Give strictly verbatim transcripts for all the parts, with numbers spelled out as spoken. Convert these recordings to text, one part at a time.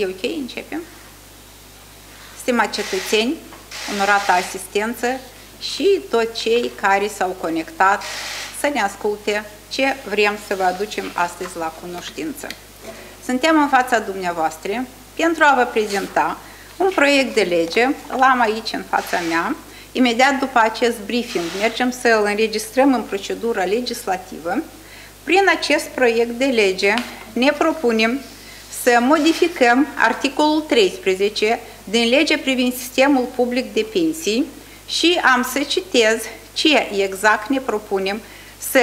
E ok? Începem. Stimați cetățeni, onorată asistență și toți cei care s-au conectat să ne asculte ce vrem să vă aducem astăzi la cunoștință. Suntem în fața dumneavoastră pentru a vă prezenta un proiect de lege, l-am aici în fața mea. Imediat după acest briefing mergem să îl înregistrăm în procedura legislativă. Prin acest proiect de lege ne propunem să modificăm articolul treisprezece din legea privind sistemul public de pensii și am să citez ce exact ne propunem să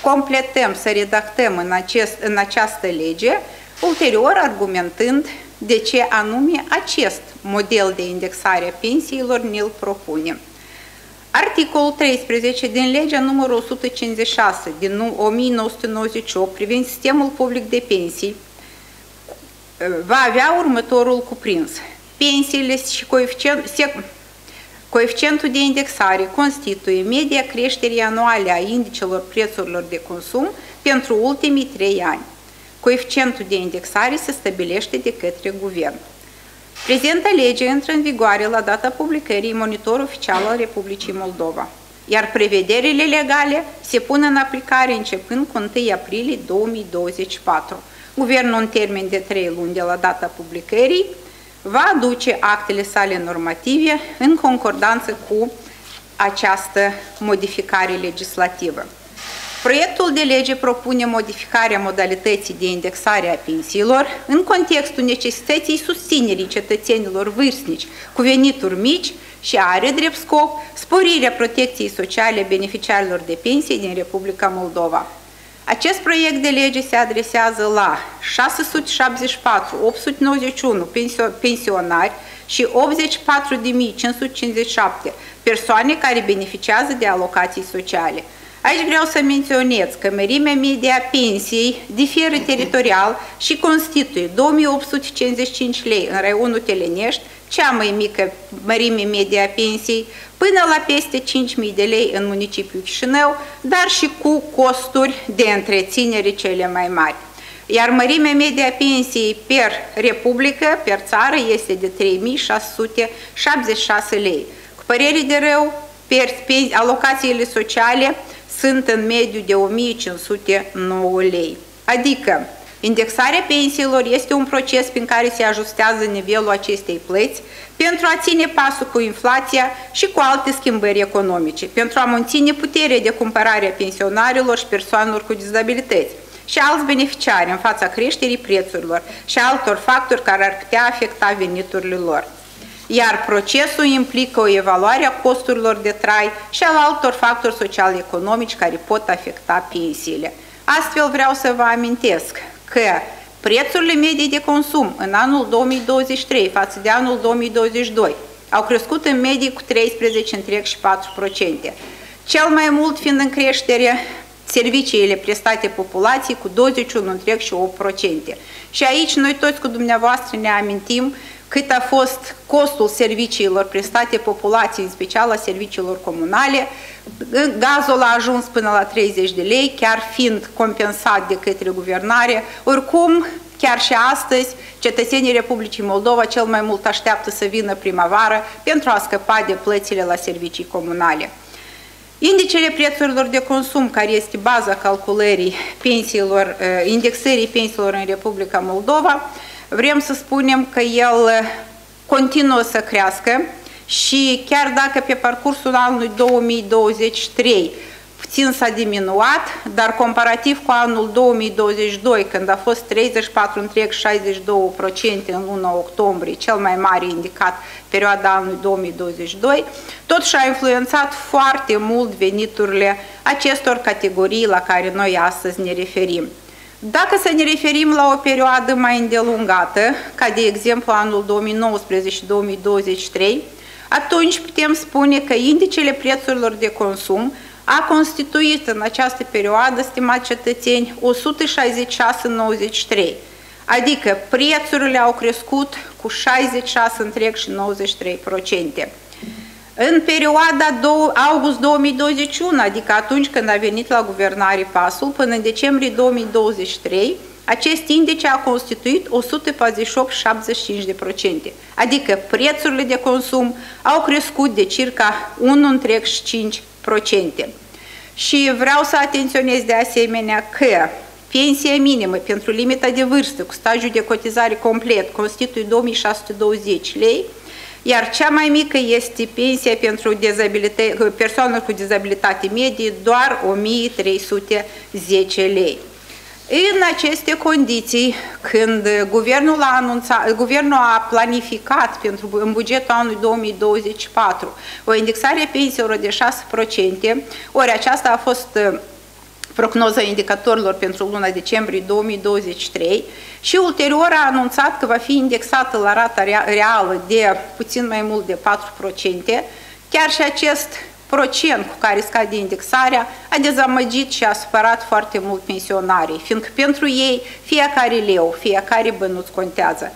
completăm, să redactăm în, acest, în această lege, ulterior argumentând de ce anume acest model de indexare a pensiilor ne-l propunem. Articolul treisprezece din legea numărul o sută cincizeci și șase din o mie nouă sute nouăzeci și opt privind sistemul public de pensii va avea următorul cuprins. Pensiile și coeficient, coeficientul de indexare constituie media creșterii anuale a indicelor prețurilor de consum pentru ultimii trei ani. Coeficientul de indexare se stabilește de către guvern. Prezenta lege intră în vigoare la data publicării în Monitor Oficial al Republicii Moldova, iar prevederile legale se pun în aplicare începând cu întâi aprilie două mii douăzeci și patru. Guvernul, în termen de trei luni de la data publicării, va aduce actele sale normative în concordanță cu această modificare legislativă. Proiectul de lege propune modificarea modalității de indexare a pensiilor în contextul necesității susținerii cetățenilor vârstnici cu venituri mici și are drept scop sporirea protecției sociale a beneficiarilor de pensie din Republica Moldova. Acest proiect de lege se adresează la șase sute șaptezeci și patru mii opt sute nouăzeci și unu pensionari și optzeci și patru de mii cinci sute cincizeci și șapte persoane care beneficiază de alocații sociale. Aici vreau să menționez că mărimea media pensiei diferă teritorial și constituie două mii opt sute cincizeci și cinci lei în raionul Telenești, cea mai mică mărime media pensiei, până la peste cinci mii de lei în municipiul Chișinău, dar și cu costuri de întreținere cele mai mari. Iar mărimea media pensiei per republică, per țară, este de trei mii șase sute șaptezeci și șase lei. Cu părere de rău, alocațiile sociale sunt în mediu de o mie cinci sute nouă lei. Adică, indexarea pensiilor este un proces prin care se ajustează nivelul acestei plăți pentru a ține pasul cu inflația și cu alte schimbări economice, pentru a menține puterea de cumpărare a pensionarilor și persoanelor cu dizabilități și alți beneficiari în fața creșterii prețurilor și altor factori care ar putea afecta veniturile lor. Iar procesul implică o evaluare a costurilor de trai și al altor factori social-economici care pot afecta pensiile. Astfel vreau să vă amintesc că prețurile medii de consum în anul două mii douăzeci și trei față de anul două mii douăzeci și doi au crescut în medie cu treisprezece virgulă patru la sută, cel mai mult fiind în creștere serviciile prestate populației cu douăzeci și unu virgulă opt la sută. Și aici noi toți cu dumneavoastră ne amintim cât a fost costul serviciilor prestate populației, în special a serviciilor comunale. Gazul a ajuns până la treizeci de lei, chiar fiind compensat de către guvernare. Oricum, chiar și astăzi, cetățenii Republicii Moldova cel mai mult așteaptă să vină primăvară pentru a scăpa de plățile la servicii comunale. Indicele prețurilor de consum, care este baza calculării pensiilor, indexării pensiilor în Republica Moldova, vrem să spunem că el continuă să crească și chiar dacă pe parcursul anului două mii douăzeci și trei puțin s-a diminuat, dar comparativ cu anul două mii douăzeci și doi, când a fost treizeci și patru virgulă șaizeci și doi la sută în luna octombrie, cel mai mare indicat perioada anului două mii douăzeci și doi, totuși a influențat foarte mult veniturile acestor categorii la care noi astăzi ne referim. Dacă să ne referim la o perioadă mai îndelungată, ca de exemplu anul două mii nouăsprezece și două mii douăzeci și trei, atunci putem spune că indicele prețurilor de consum a constituit în această perioadă, stimați cetățeni, o sută șaizeci și șase virgulă nouăzeci și trei, adică prețurile au crescut cu șaizeci și șase virgulă nouăzeci și trei la sută. În perioada august două mii douăzeci și unu, adică atunci când a venit la guvernare PAS-ul, până în decembrie două mii douăzeci și trei, Acest indice a constituit o sută patruzeci și opt virgulă șaptezeci și cinci la sută, adică prețurile de consum au crescut de circa unu virgulă cinci la sută. Și vreau să atenționez de asemenea că pensia minimă pentru limita de vârstă cu stagiul de cotizare complet constituie două mii șase sute douăzeci de lei, iar cea mai mică este pensia pentru persoană cu dizabilitate medie, doar o mie trei sute zece lei. În aceste condiții, când guvernul a, anunțat, guvernul a planificat pentru, în bugetul anului două mii douăzeci și patru o indexare a pensiilor de șase la sută, ori aceasta a fost prognoza indicatorilor pentru luna decembrie două mii douăzeci și trei și ulterior a anunțat că va fi indexată la rata reală de puțin mai mult de patru la sută, chiar și acest procent cu care scade indexarea a dezamăgit și a supărat foarte mult pensionarii, fiindcă pentru ei fiecare leu, fiecare bănuț contează.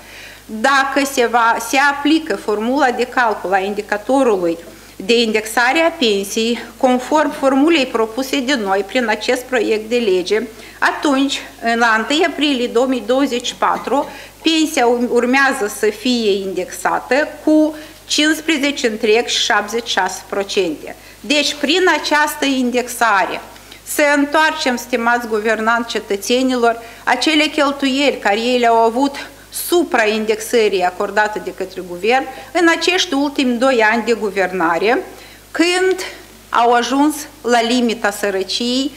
Dacă se, va, se aplică formula de calcul a indicatorului de indexare a pensiei, conform formulei propuse de noi prin acest proiect de lege, atunci, în la întâi aprilie două mii douăzeci și patru, pensia urmează să fie indexată cu cincisprezece virgulă șaptezeci și șase la sută. Deci, prin această indexare, să întoarcem, stimați guvernanți, cetățenilor, acele cheltuieli care ei le-au avut supraindexării acordate de către guvern în acești ultimi doi ani de guvernare, când au ajuns la limita sărăciei,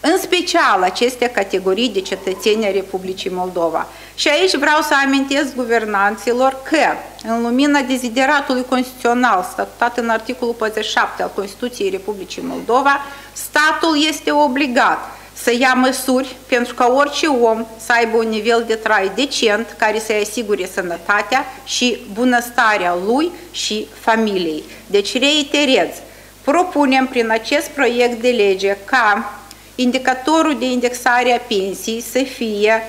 în special aceste categorii de cetățeni ai Republicii Moldova. Și aici vreau să amintesc guvernanților că, în lumina dezideratului constituțional statutat în articolul patruzeci și șapte al Constituției Republicii Moldova, statul este obligat să ia măsuri pentru ca orice om să aibă un nivel de trai decent care să-i asigure sănătatea și bunăstarea lui și familiei. Deci, reiterez, propunem prin acest proiect de lege ca indicatorul de indexare a pensiei să fie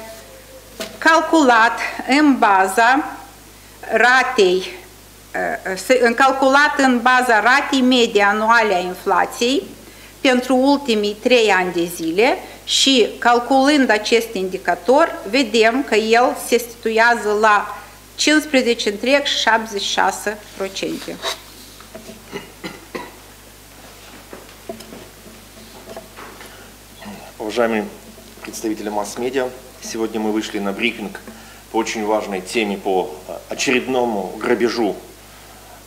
calculat în baza ratei, calculat în baza ratei medie anuale a inflației pentru ultimii trei ani de zile și calculând acest indicator, vedem că el se situează la cincisprezece virgulă șaptezeci și șase la sută. Уважаемые представители масс-медиа, сегодня мы вышли на брифинг по очень важной теме, по очередному грабежу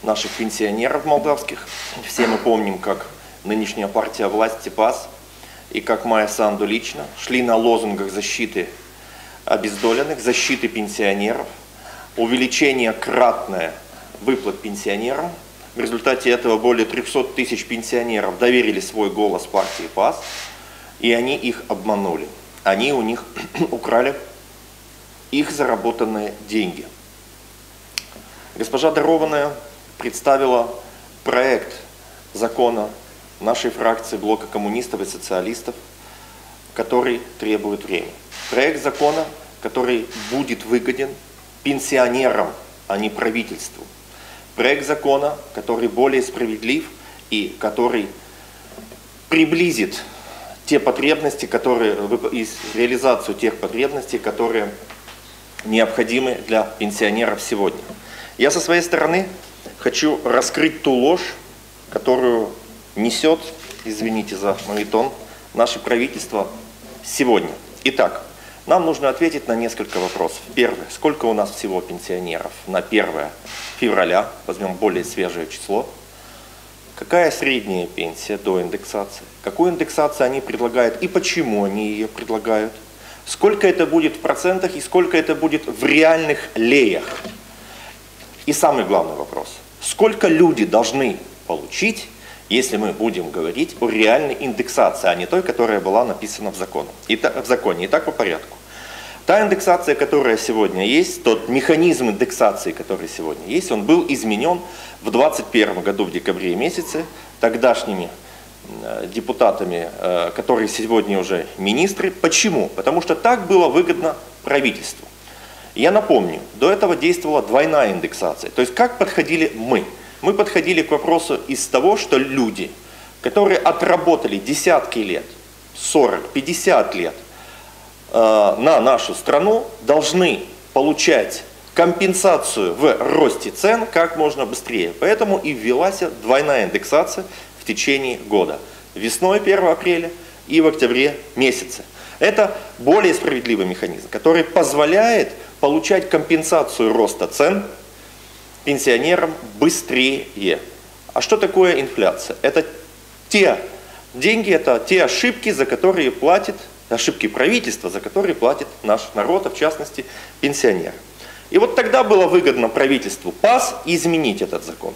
наших пенсионеров молдавских. Все мы помним, как нынешняя партия власти ПАС и как Майя Санду лично шли на лозунгах защиты обездоленных, защиты пенсионеров, увеличение кратное выплат пенсионерам. В результате этого более трехсот тысяч пенсионеров доверили свой голос партии ПАС. И они их обманули. Они у них украли их заработанные деньги. Госпожа Дарованная представила проект закона нашей фракции блока коммунистов и социалистов, который требует времени. Проект закона, который будет выгоден пенсионерам, а не правительству. Проект закона, который более справедлив и который приблизит те потребности, которые, реализацию тех потребностей, которые необходимы для пенсионеров сегодня. Я со своей стороны хочу раскрыть ту ложь, которую несет, извините за монотон, наше правительство сегодня. Итак, нам нужно ответить на несколько вопросов. Первое. Сколько у нас всего пенсионеров на первое февраля? Возьмем более свежее число. Какая средняя пенсия до индексации? Какую индексацию они предлагают и почему они ее предлагают? Сколько это будет в процентах и сколько это будет в реальных леях? И самый главный вопрос. Сколько люди должны получить, если мы будем говорить о реальной индексации, а не той, которая была написана в законе? Итак, в законе. Итак, по порядку. Та индексация, которая сегодня есть, тот механизм индексации, который сегодня есть, он был изменен в двадцать первом году, в декабре месяце, тогдашними депутатами, которые сегодня уже министры. Почему? Потому что так было выгодно правительству. Я напомню, до этого действовала двойная индексация. То есть как подходили мы? Мы подходили к вопросу из того, что люди, которые отработали десятки лет, сорок, пятьдесят лет, на нашу страну должны получать компенсацию в росте цен как можно быстрее. Поэтому и ввелась двойная индексация в течение года. Весной первого апреля и в октябре месяце. Это более справедливый механизм, который позволяет получать компенсацию роста цен пенсионерам быстрее. А что такое инфляция? Это те деньги, это те ошибки, за которые платит, ошибки правительства, за которые платит наш народ, а в частности пенсионеры. И вот тогда было выгодно правительству ПАС изменить этот закон.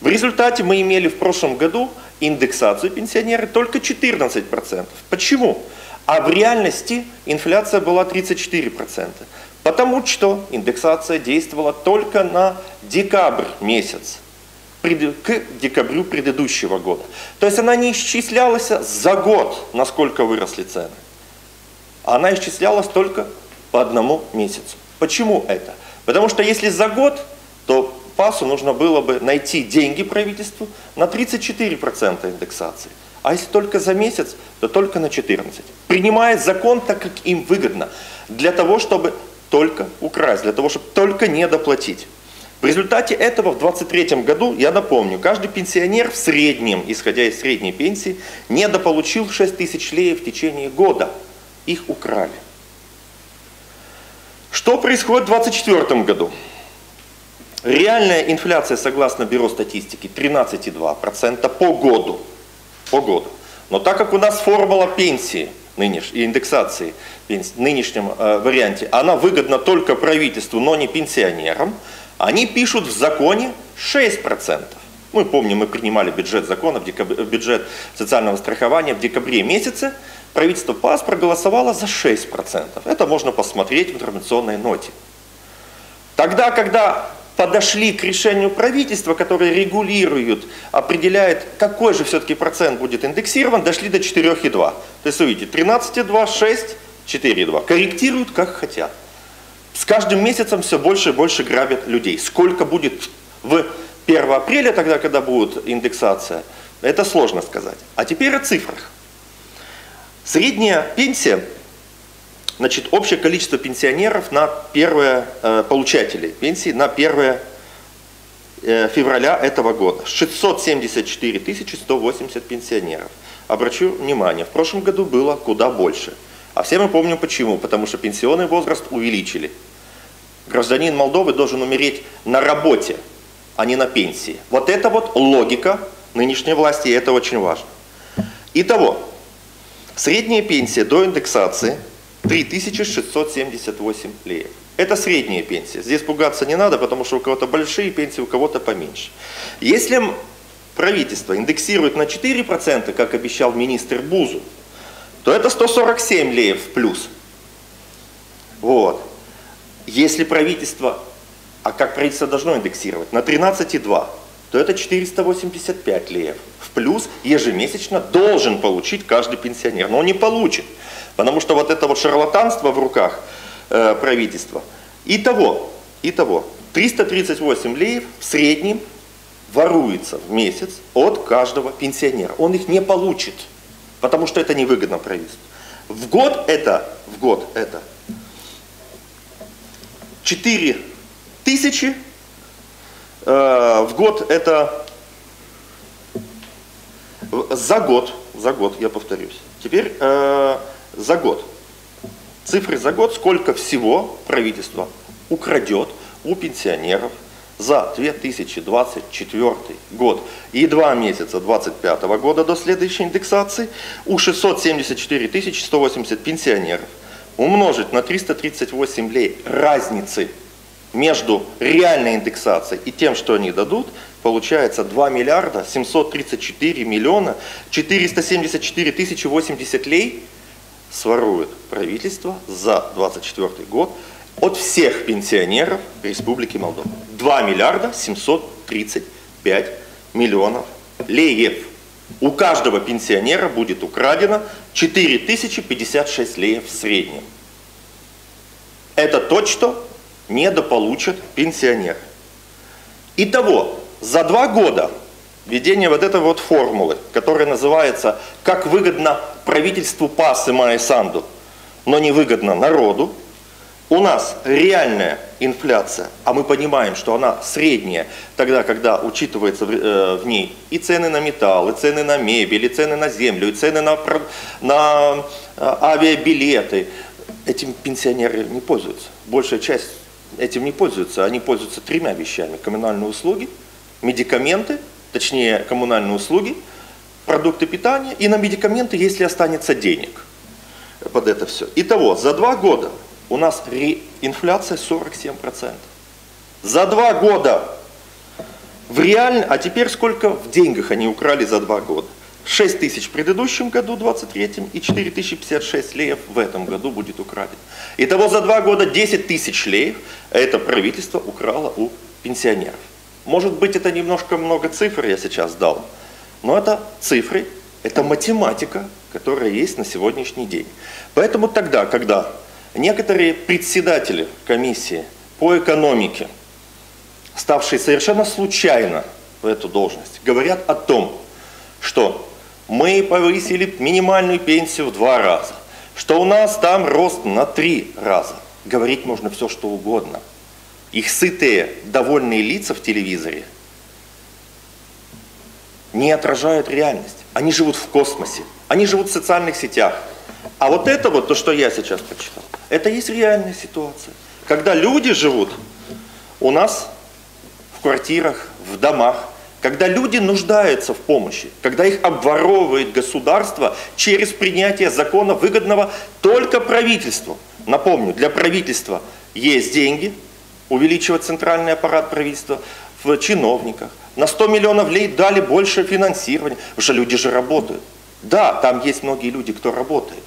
В результате мы имели в прошлом году индексацию пенсионеры только четырнадцать процентов. Почему? А в реальности инфляция была тридцать четыре процента. Потому что индексация действовала только на декабрь месяц, к декабрю предыдущего года. То есть она не исчислялась за год, насколько выросли цены. Она исчислялась только по одному месяцу. Почему это? Потому что если за год, то ПАСу нужно было бы найти деньги правительству на тридцать четыре процента индексации. А если только за месяц, то только на четырнадцать процентов. Принимает закон так, как им выгодно, для того, чтобы только украсть, для того, чтобы только не доплатить. В результате этого в две тысячи двадцать третьем году, я напомню, каждый пенсионер в среднем, исходя из средней пенсии, недополучил шесть тысяч леев в течение года. Их украли. Что происходит в две тысячи двадцать четвёртом году? Реальная инфляция, согласно Бюро статистики, тринадцать и две десятых процента по году. По году. Но так как у нас формула пенсии и индексации в нынешнем варианте, она выгодна только правительству, но не пенсионерам, они пишут в законе шесть процентов. Мы помним, мы принимали бюджет закона, бюджет социального страхования в декабре месяце. Правительство ПАС проголосовало за шесть процентов. Это можно посмотреть в информационной ноте. Тогда, когда подошли к решению правительства, которое регулирует, определяет, какой же все-таки процент будет индексирован, дошли до четырёх и двух десятых. То есть, вы видите, тринадцать и две десятых, шесть, четыре и две десятых. Корректируют, как хотят. С каждым месяцем все больше и больше грабят людей. Сколько будет в первого апреля, тогда, когда будет индексация, это сложно сказать. А теперь о цифрах. Средняя пенсия, значит, общее количество пенсионеров на первое, э, получателей пенсии на первое февраля этого года. шестьсот семьдесят четыре тысячи сто восемьдесят пенсионеров. Обращу внимание, в прошлом году было куда больше. А все мы помним почему, потому что пенсионный возраст увеличили. Гражданин Молдовы должен умереть на работе, а не на пенсии. Вот это вот логика нынешней власти, и это очень важно. Итого, средняя пенсия до индексации три тысячи шестьсот семьдесят восемь леев. Это средняя пенсия. Здесь пугаться не надо, потому что у кого-то большие пенсии, у кого-то поменьше. Если правительство индексирует на четыре процента, как обещал министр Бузу, то это сто сорок семь леев в плюс. Вот. Если правительство, а как правительство должно индексировать, на тринадцать и две десятых, то это четыреста восемьдесят пять леев в плюс ежемесячно должен получить каждый пенсионер. Но он не получит, потому что вот это вот шарлатанство в руках э, правительства. Итого, итого, триста тридцать восемь леев в среднем воруется в месяц от каждого пенсионера. Он их не получит, потому что это невыгодно правительству. В год это, в год это четыре тысячи. В год это, за год, за год, я повторюсь, теперь э, за год, цифры за год, сколько всего правительство украдет у пенсионеров за две тысячи двадцать четвёртый год и два месяца две тысячи двадцать пятого года до следующей индексации у шестьсот семьдесят четыре тысячи сто восемьдесят пенсионеров умножить на триста тридцать восемь лей разницы между реальной индексацией и тем, что они дадут, получается два миллиарда семьсот тридцать четыре миллиона четыреста семьдесят четыре тысячи восемьдесят лей сворует правительство за две тысячи двадцать четвёртый год от всех пенсионеров Республики Молдова. два миллиарда семьсот тридцать пять миллионов леев. У каждого пенсионера будет украдено четыре тысячи пятьдесят шесть леев в среднем. Это то, что недополучат пенсионеры. Итого, за два года введение вот этой вот формулы, которая называется «Как выгодно правительству ПАС и Майя Санду», но невыгодно народу. У нас реальная инфляция, а мы понимаем, что она средняя, тогда, когда учитываются в ней и цены на металл, и цены на мебель, и цены на землю, и цены на, на авиабилеты. Этим пенсионеры не пользуются. Большая часть этим не пользуется. Они пользуются тремя вещами. Коммунальные услуги, медикаменты, точнее коммунальные услуги, продукты питания и на медикаменты, если останется денег под это все. Итого, за два года... У нас инфляция сорок семь процентов. За два года. В реаль... А теперь сколько в деньгах они украли за два года? шесть тысяч в предыдущем году, двадцать третьем, и четыре тысячи пятьдесят шесть леев в этом году будет украден. Итого за два года десять тысяч леев это правительство украло у пенсионеров. Может быть, это немножко много цифр я сейчас дал, но это цифры, это математика, которая есть на сегодняшний день. Поэтому тогда, когда... Некоторые председатели комиссии по экономике, ставшие совершенно случайно в эту должность, говорят о том, что мы повысили минимальную пенсию в два раза, что у нас там рост на три раза. Говорить можно все, что угодно. Их сытые, довольные лица в телевизоре не отражают реальность. Они живут в космосе, они живут в социальных сетях. А вот это вот, то, что я сейчас прочитал, это есть реальная ситуация. Когда люди живут у нас в квартирах, в домах, когда люди нуждаются в помощи, когда их обворовывает государство через принятие закона, выгодного только правительству. Напомню, для правительства есть деньги, увеличивать центральный аппарат правительства в чиновниках. На сто миллионов лей дали больше финансирования, потому что люди же работают. Да, там есть многие люди, кто работает.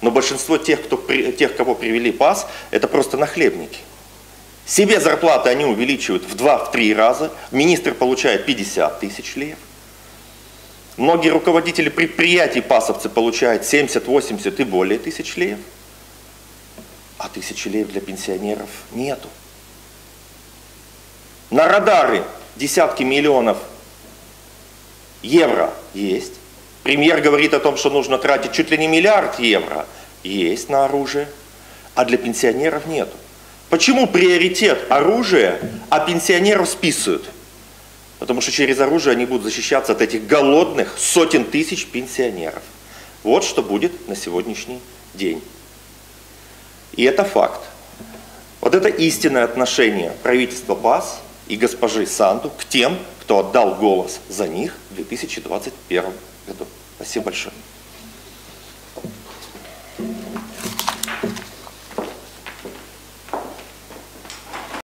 Но большинство тех, кто, тех, кого привели ПАС, это просто нахлебники. Себе зарплаты они увеличивают в два-три раза. Министр получает пятьдесят тысяч леев. Многие руководители предприятий пасовцы получают семьдесят, восемьдесят и более тысяч леев. А тысячи леев для пенсионеров нету. На радары десятки миллионов евро есть. Премьер говорит о том, что нужно тратить чуть ли не миллиард евро. Есть на оружие, а для пенсионеров нет. Почему приоритет оружия, а пенсионеров списывают? Потому что через оружие они будут защищаться от этих голодных сотен тысяч пенсионеров. Вот что будет на сегодняшний день. И это факт. Вот это истинное отношение правительства ПАС и госпожи Санду к тем, кто отдал голос за них в две тысячи двадцать первом году. Спасибо большое.